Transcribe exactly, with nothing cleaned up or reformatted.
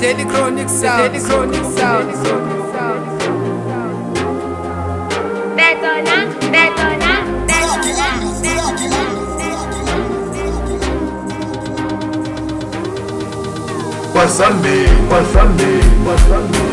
Daily Chronic Sound. Daily Chronic Sound. Betona, Betona, Betona, Betona. What's on me? What's on me? What's on me?